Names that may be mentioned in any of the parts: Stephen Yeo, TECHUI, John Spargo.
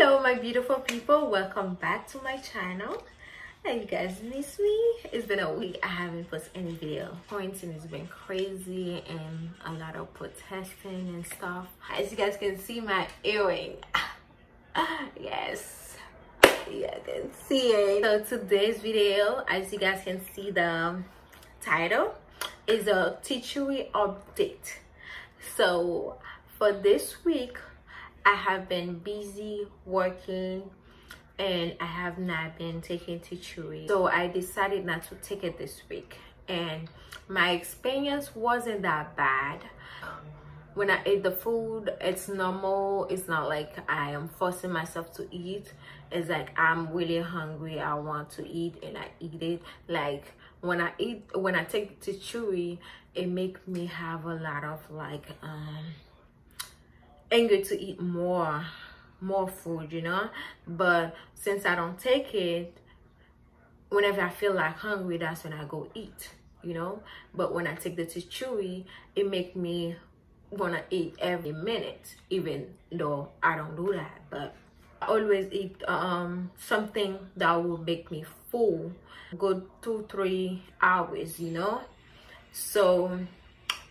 Hello my beautiful people, welcome back to my channel. You guys miss me? It's been a week. I haven't posted any video. Quarantine has been crazy and a lot of protesting and stuff. As you guys can see, my earring, yes, yeah, I can see it. So today's video, as you guys can see, the title is a TECHUI update. So for this week, I have been busy working and I have not been taking TECHUI. So I decided not to take it this week. And my experience wasn't that bad. When I ate the food, it's normal. It's not like I am forcing myself to eat. It's like I'm really hungry, I want to eat, and I eat it. Like when I take TECHUI, it makes me have a lot of like angry to eat more food, you know. But since I don't take it, whenever I feel like hungry, that's when I go eat, you know. But when I take the TECHUI, it make me wanna eat every minute, even though I don't do that. But I always eat something that will make me full, good 2-3 hours, you know. So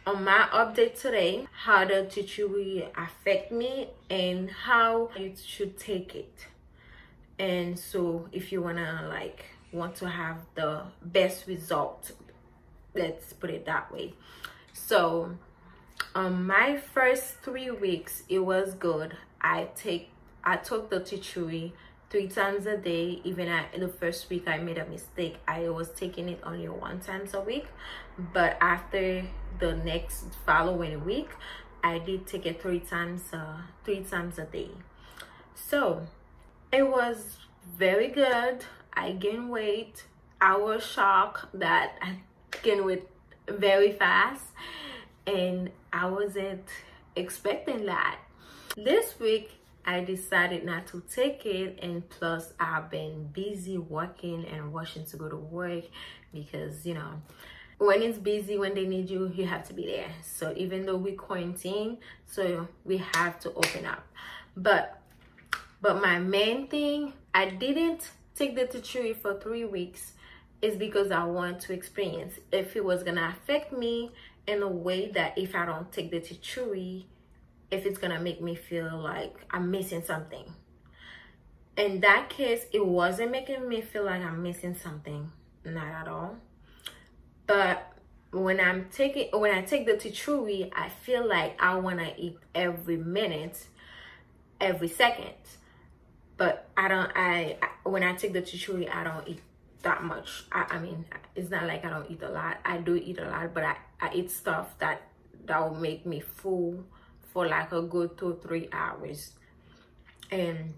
on my update today, how the TECHUI affect me and how you should take it. And so if you want to have the best result, let's put it that way. So my first 3 weeks, it was good. I took the TECHUI 3 times a day. Even in the first week, I made a mistake. I was taking it only 1 time a week, but after the next following week, I did take it 3 times a day. So it was very good. I gained weight. I was shocked that I gained weight very fast, and I wasn't expecting that. This week, I decided not to take it, and plus I've been busy working and rushing to go to work because, you know, when it's busy, when they need you, you have to be there. So even though we quarantine, so we have to open up. But my main thing, I didn't take the TECHUI for 3 weeks is because I want to experience if it was gonna affect me in a way that if I don't take the TECHUI, if it's gonna make me feel like I'm missing something. In that case, it wasn't making me feel like I'm missing something, not at all. But when I take the TECHUI, I feel like I wanna eat every minute, every second. But when I take the TECHUI, I don't eat that much. I mean, it's not like I don't eat a lot. I do eat a lot, but I eat stuff that will make me full for like a good 2-3 hours. And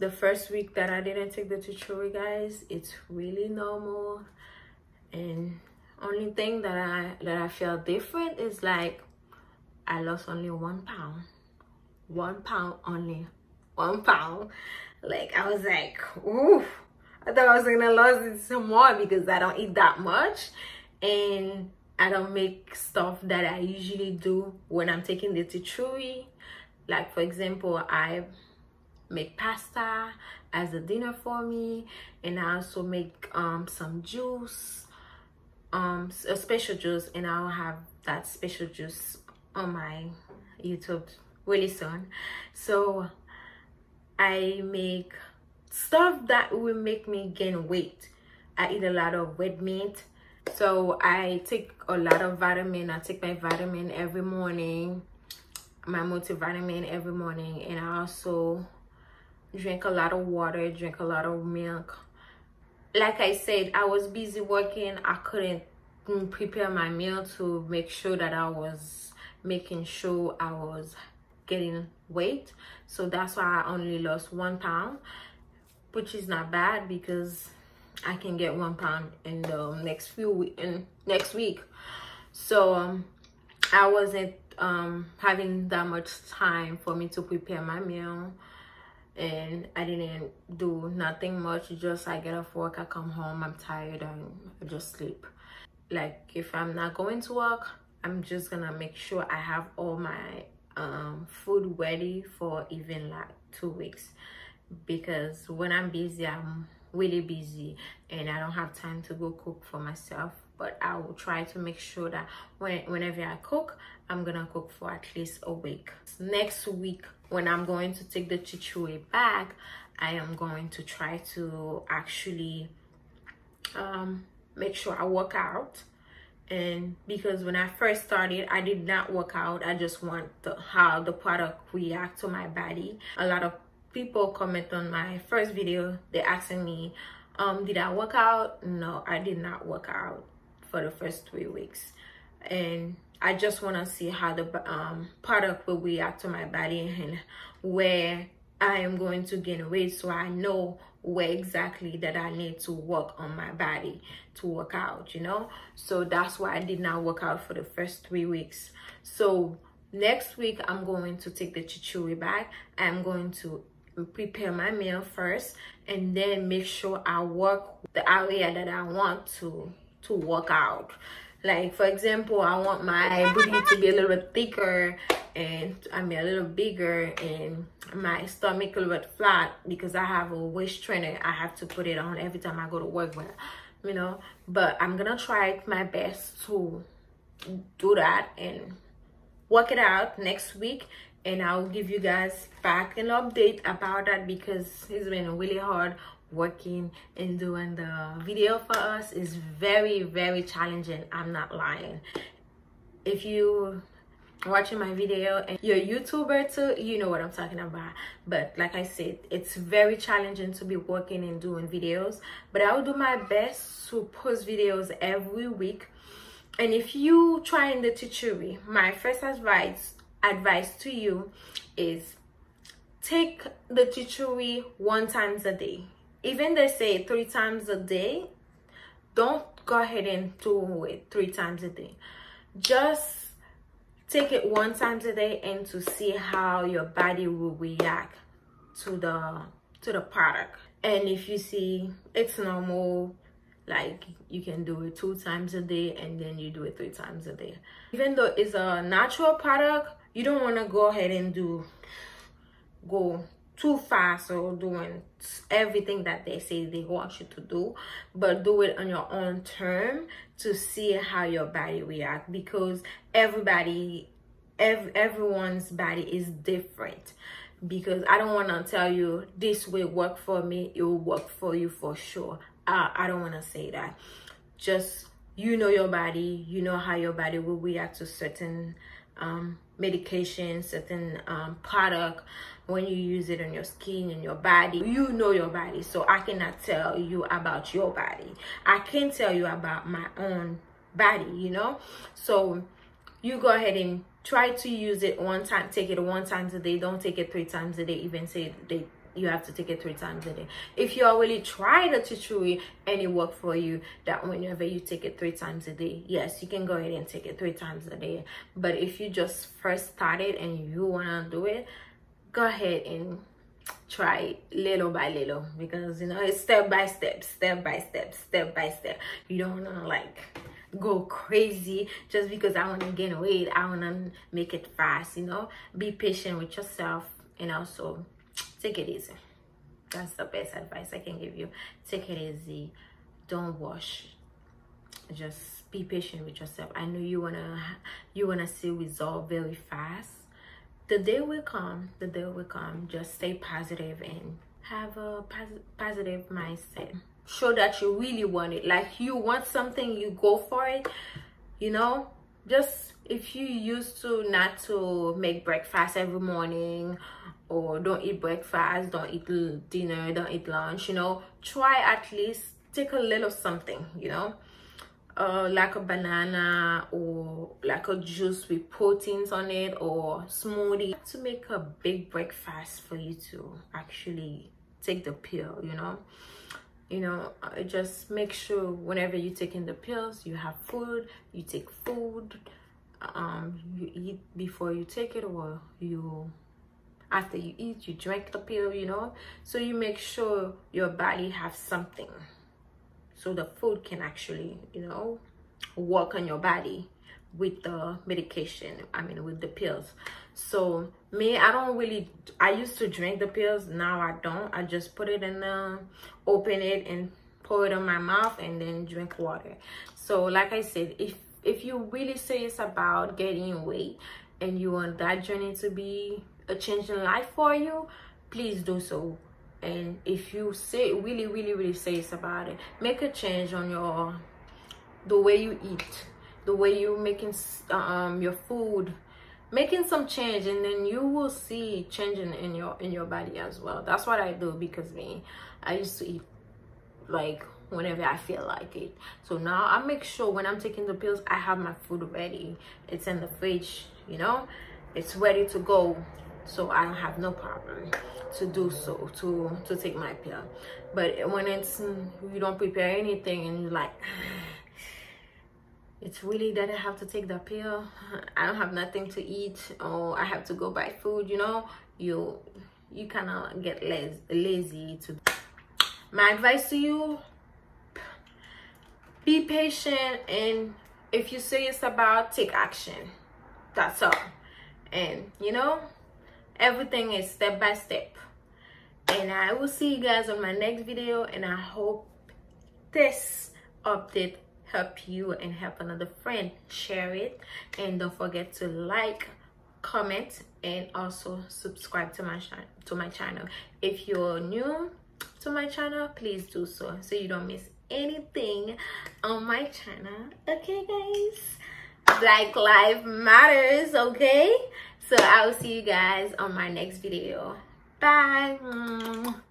the first week that I didn't take the TECHUI, guys, it's really normal. And only thing that I feel different is like I lost only 1 pound. 1 pound only. 1 pound. Like I was like, ooh, I thought I was gonna lose it some more because I don't eat that much and I don't make stuff that I usually do when I'm taking the TECHUI. Like for example, I make pasta as a dinner for me, and I also make some juice, a special juice, and I'll have that special juice on my YouTube really soon. So I make stuff that will make me gain weight. I eat a lot of red meat. So I take a lot of vitamin. I take my vitamin every morning, my multivitamin every morning, and I also drink a lot of water, drink a lot of milk. Like I said, I was busy working. I couldn't prepare my meal to make sure that I was making sure I was getting weight. So that's why I only lost 1 pound, which is not bad because I can get 1 pound in the next next week. So I wasn't having that much time for me to prepare my meal, and I didn't do nothing much. Just I get off work, I come home, I'm tired, and I just sleep. Like if I'm not going to work, I'm just gonna make sure I have all my food ready for even like 2 weeks, because when I'm busy, I'm really busy and I don't have time to go cook for myself. But I will try to make sure that whenever I cook, I'm gonna cook for at least a week. Next week, when I'm going to take the TECHUI back, I am going to try to actually make sure I work out. And because when I first started, I did not work out. I just want how the product react to my body. A lot of people comment on my first video, they're asking me, did I work out? No, I did not work out for the first 3 weeks, and I just want to see how the product will react to my body and where I am going to gain weight, so I know where exactly that I need to work on my body to work out, you know. So that's why I did not work out for the first 3 weeks. So next week I'm going to take the TECHUI back. I'm going to prepare my meal first and then make sure I work the area that I want to work out. Like, for example, I want my booty to be a little bit thicker, and I mean a little bigger, and my stomach a little bit flat, because I have a waist trainer. I have to put it on every time I go to work, but you know, but I'm gonna try my best to do that and work it out next week. And I'll give you guys back an update about that, because it's been really hard working and doing the video for us. It's very, very challenging. I'm not lying. If you are watching my video and you're a YouTuber too, you know what I'm talking about. But like I said, it's very challenging to be working and doing videos. But I'll do my best to post videos every week. And if you trying the TECHUI, my first advice to you is take the TECHUI 1 time a day. Even they say 3 times a day, don't go ahead and do it 3 times a day. Just take it 1 time a day and to see how your body will react to the product. And if you see it's normal, like, you can do it 2 times a day, and then you do it 3 times a day. Even though it's a natural product, you don't want to go ahead and go too fast or doing everything that they say they want you to do, but do it on your own term to see how your body reacts, because everyone's body is different. Because I don't want to tell you this will work for me, it will work for you for sure. I don't want to say that. Just, you know your body, you know how your body will react to certain medication, certain product. When you use it on your skin and your body, you know your body. So I cannot tell you about your body. I can tell you about my own body, you know. So you go ahead and try to use it 1 time. Take it 1 time a day. Don't take it 3 times a day. Even say you have to take it 3 times a day. If you already tried the TECHUI and it worked for you, that whenever you take it 3 times a day, yes, you can go ahead and take it 3 times a day. But if you just first started and you wanna do it, go ahead and try it little by little, because you know it's step by step, step by step, step by step. You don't wanna like go crazy just because I wanna gain weight, I wanna make it fast, you know. Be patient with yourself, and also take it easy. That's the best advice I can give you. Take it easy. Don't rush. Just be patient with yourself. I know you wanna see results very fast. The day will come. The day will come. Just stay positive and have a positive mindset. Show that you really want it. Like, you want something, you go for it. You know, just if you used to not to make breakfast every morning, or don't eat breakfast, don't eat dinner, don't eat lunch, you know, try at least take a little something, you know, like a banana or like a juice with proteins on it, or smoothie, to make a big breakfast for you to actually take the pill, you know. You know, just make sure whenever you're taking the pills, you have food, you take food, you eat before you take it, or you after you eat, you drink the pill, you know. So you make sure your body has something, so the food can actually, you know, work on your body. with the medication, I mean with the pills. So me, I don't really, I used to drink the pills, now I don't. I just put it in the, open it and pour it in my mouth and then drink water. So like I said, if you're really serious about gaining weight and you want that journey to be a change in life for you, please do so. And if you say really serious about it, make a change on your, the way you eat, the way you're making your food, making some change, and then you will see changing in your body as well. That's what I do, because me, I used to eat like whenever I feel like it. So now I make sure when I'm taking the pills, I have my food ready. It's in the fridge, you know, it's ready to go. So I don't have no problem to do so, to take my pill. But when it's, you don't prepare anything and you're like, it's really that I have to take the pill, I don't have nothing to eat, or I have to go buy food, you know, you kind of get lazy to. My advice to you, be patient, and if you're serious about, take action. That's all. And you know, everything is step by step. And I will see you guys on my next video, and I hope this update helped you and help another friend. Share it, and don't forget to like, comment, and also subscribe to my channel. If you're new to my channel, please do so, so you don't miss anything on my channel. Okay guys, Black Lives Matters. Okay, so I will see you guys on my next video. Bye.